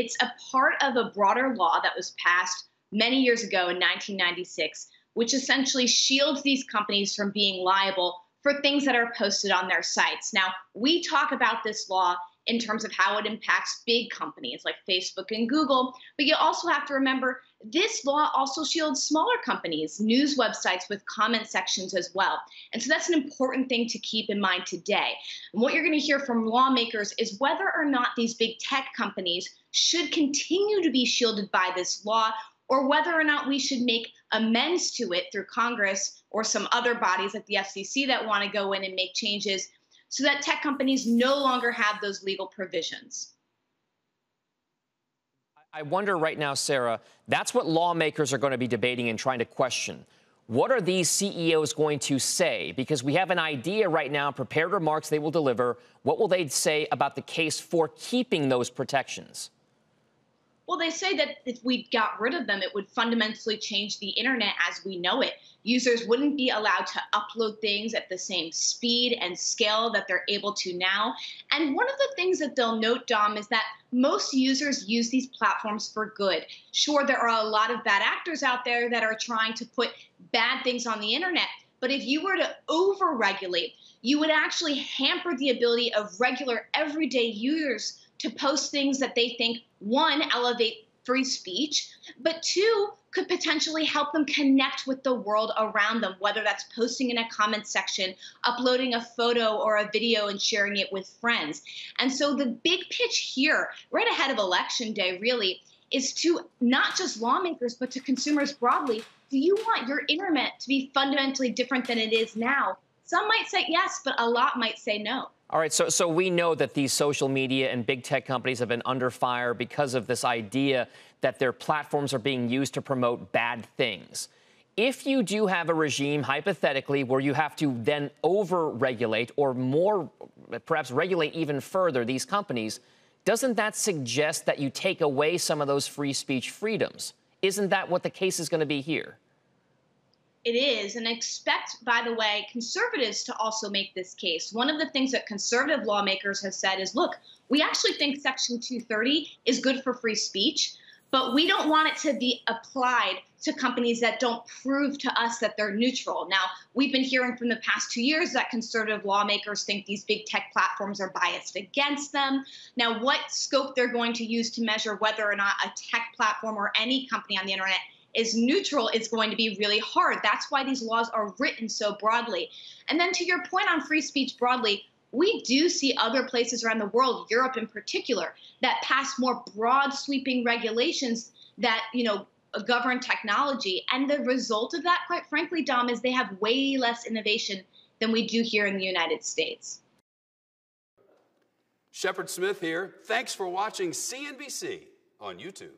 It's a part of a broader law that was passed many years ago in 1996, which essentially shields these companies from being liable for things that are posted on their sites. Now, we talk about this law in terms of how it impacts big companies like Facebook and Google, but you also have to remember this law also shields smaller companies, news websites with comment sections as well. And so that's an important thing to keep in mind today. And what you're going to hear from lawmakers is whether or not these big tech companies should continue to be shielded by this law, or whether or not we should make amends to it through Congress or some other bodies like the FCC that want to go in and make changes so that tech companies no longer have those legal provisions. I wonder right now, Sara, that's what lawmakers are going to be debating and trying to question. What are these CEOs going to say? Because we have an idea right now, prepared remarks they will deliver. What will they say about the case for keeping those protections? Well, they say that if we got rid of them, it would fundamentally change the internet as we know it. Users wouldn't be allowed to upload things at the same speed and scale that they're able to now. And one of the things that they'll note, Dom, is that most users use these platforms for good. Sure, there are a lot of bad actors out there that are trying to put bad things on the internet. But if you were to over-regulate, you would actually hamper the ability of regular, everyday users to post things that they think, one, elevate free speech, but two, could potentially help them connect with the world around them, whether that's posting in a comment section, uploading a photo or a video and sharing it with friends. And so the big pitch here, right ahead of Election Day, really, is to not just lawmakers, but to consumers broadly. Do you want your internet to be fundamentally different than it is now? Some might say yes, but a lot might say no. All right, so we know that these social media and big tech companies have been under fire because of this idea that their platforms are being used to promote bad things. If you do have a regime, hypothetically, where you have to then over-regulate or more, perhaps regulate even further these companies, doesn't that suggest that you take away some of those free speech freedoms? Isn't that what the case is going to be here? It is, and expect, by the way, conservatives to also make this case. One of the things that conservative lawmakers have said is, look, we actually think Section 230 is good for free speech, but we don't want it to be applied to companies that don't prove to us that they're neutral. Now, we've been hearing from the past 2 years that conservative lawmakers think these big tech platforms are biased against them. Now, what scope they're going to use to measure whether or not a tech platform or any company on the internet is neutral is going to be really hard. That's why these laws are written so broadly. And then to your point on free speech broadly, we do see other places around the world, Europe in particular, that pass more broad sweeping regulations that, govern technology. And the result of that, quite frankly, Dom, is they have way less innovation than we do here in the United States. Shepard Smith here. Thanks for watching CNBC on YouTube.